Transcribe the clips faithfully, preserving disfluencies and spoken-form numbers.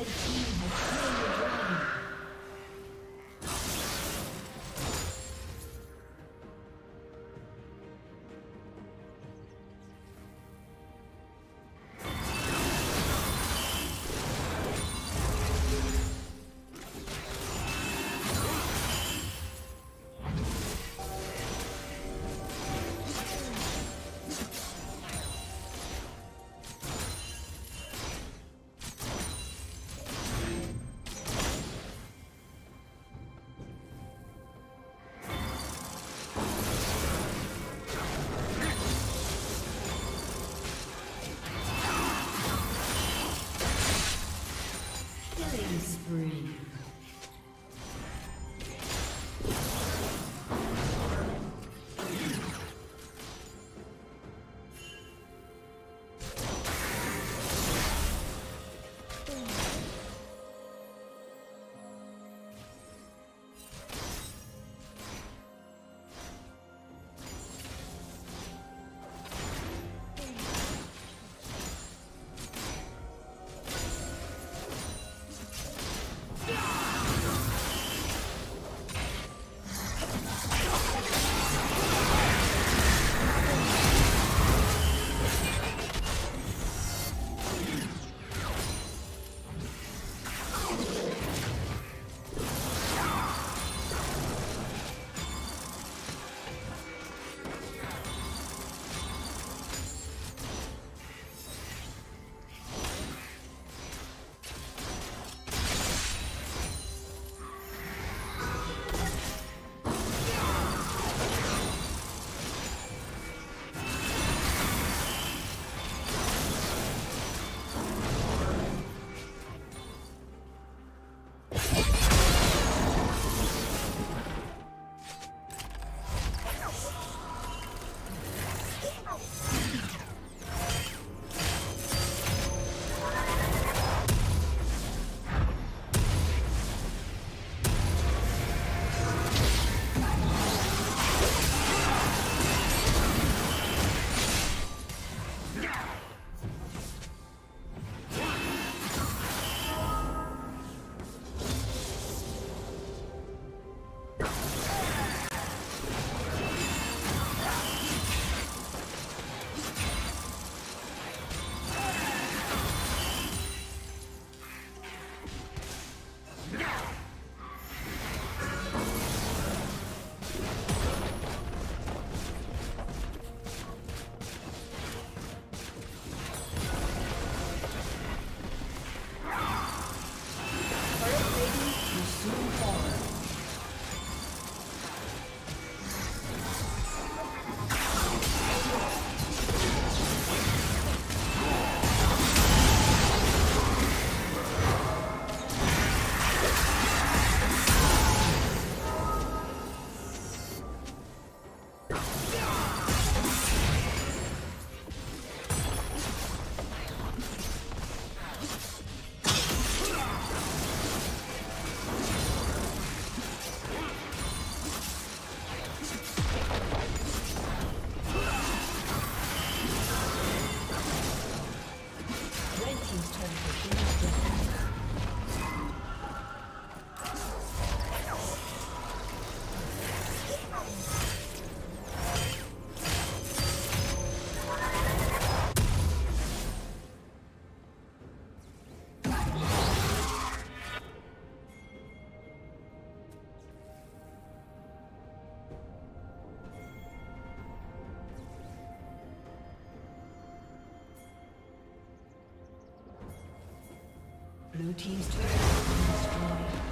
Red team has slain the dragon. Blue team's turret has been destroyed.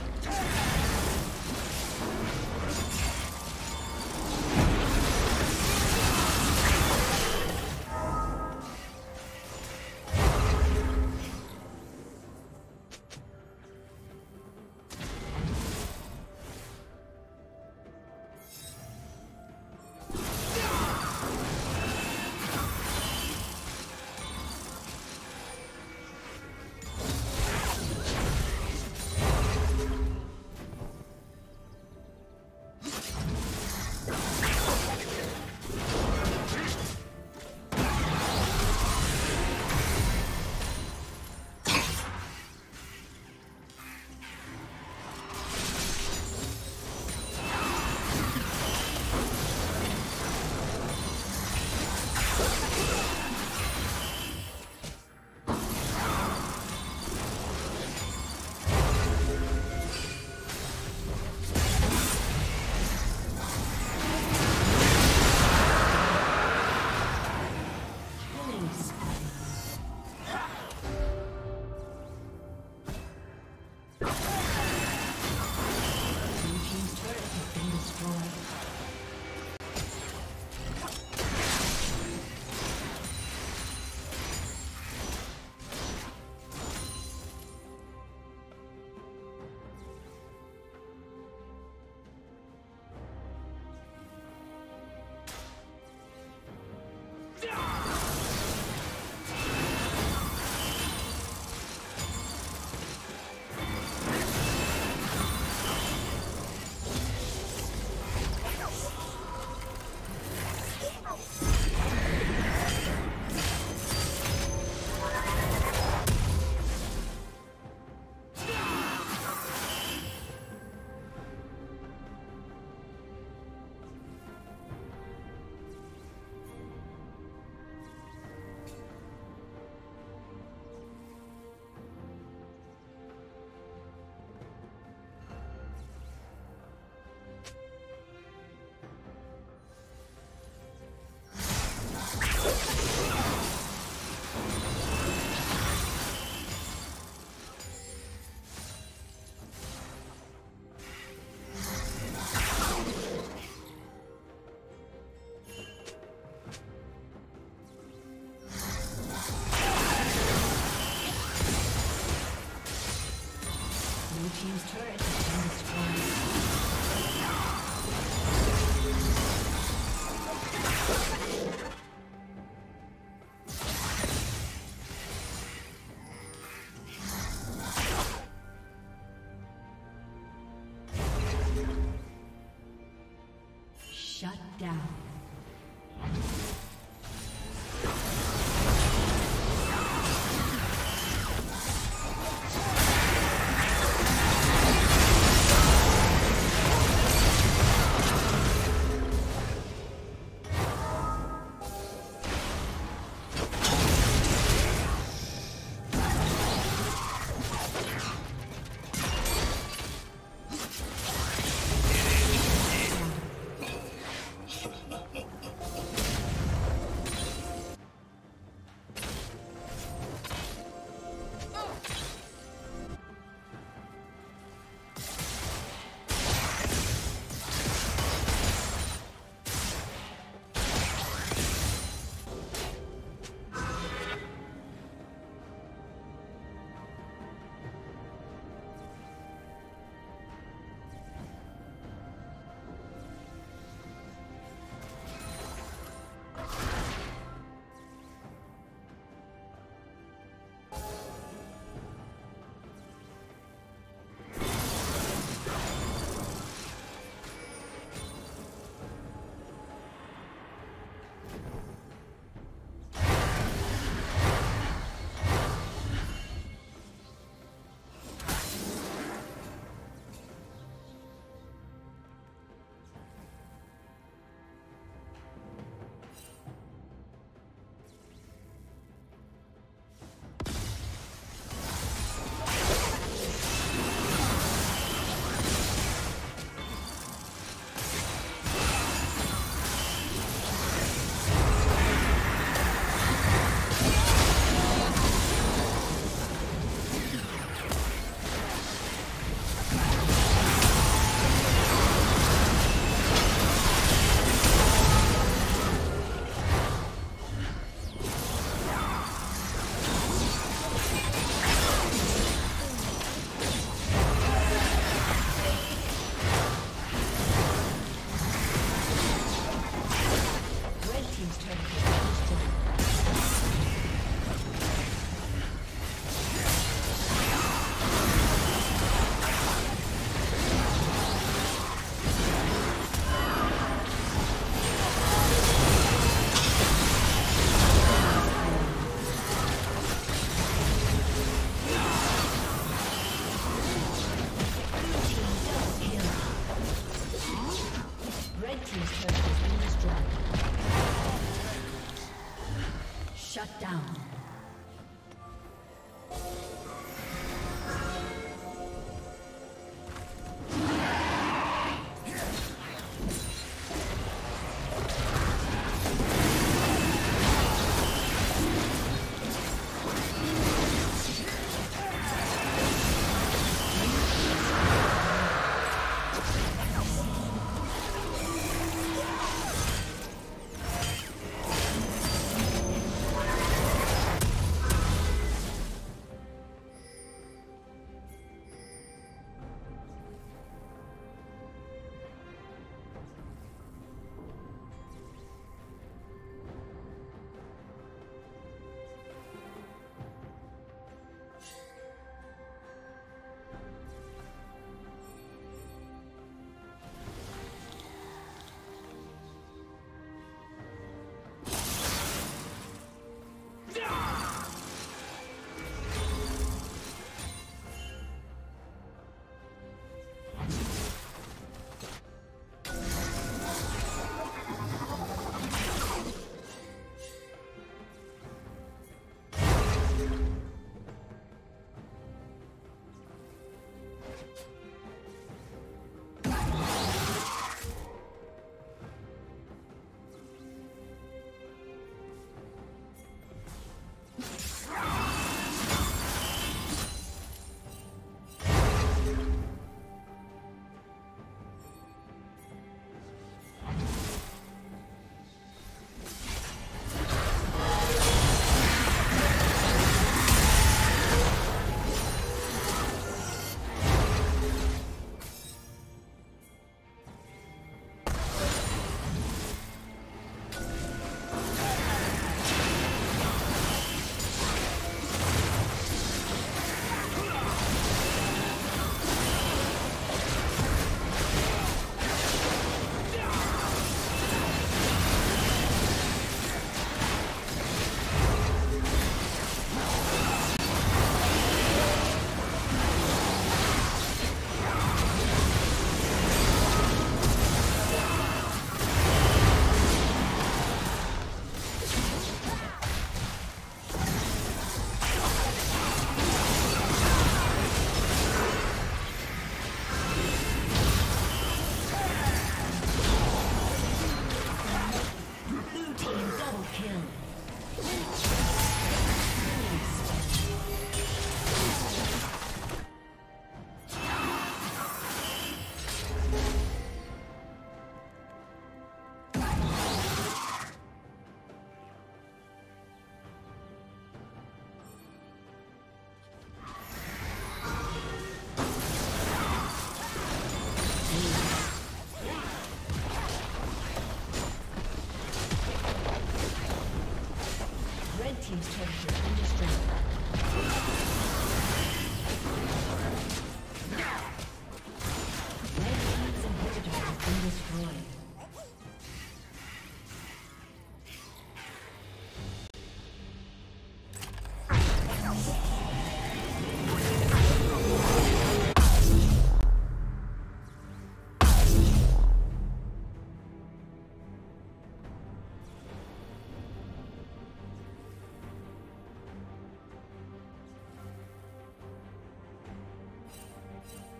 team's turret has been destroyed.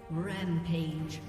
Rampage.